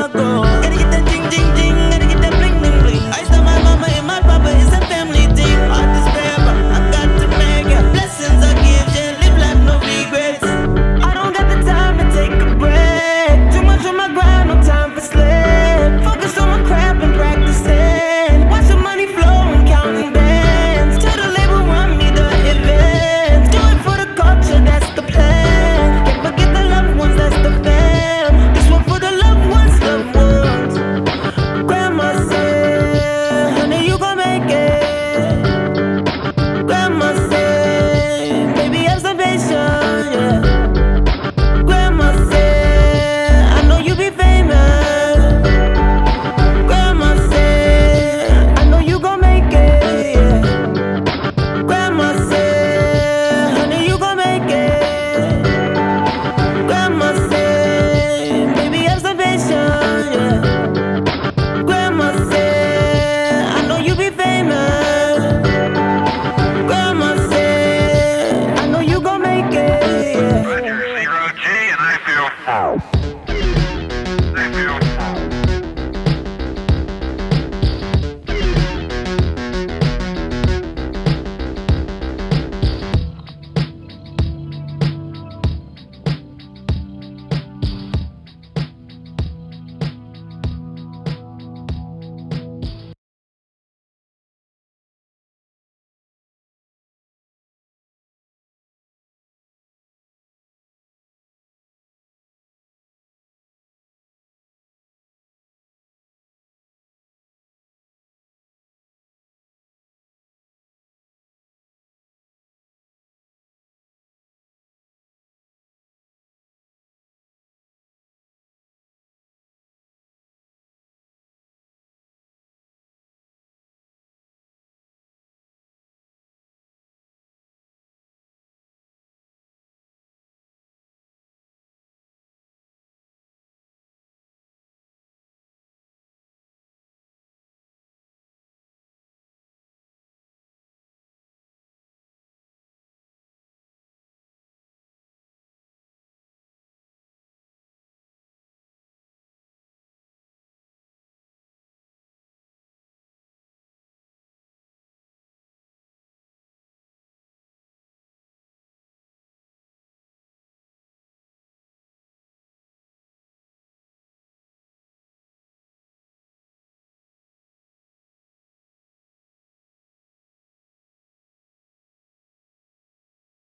na to. Gotta get that ding ding.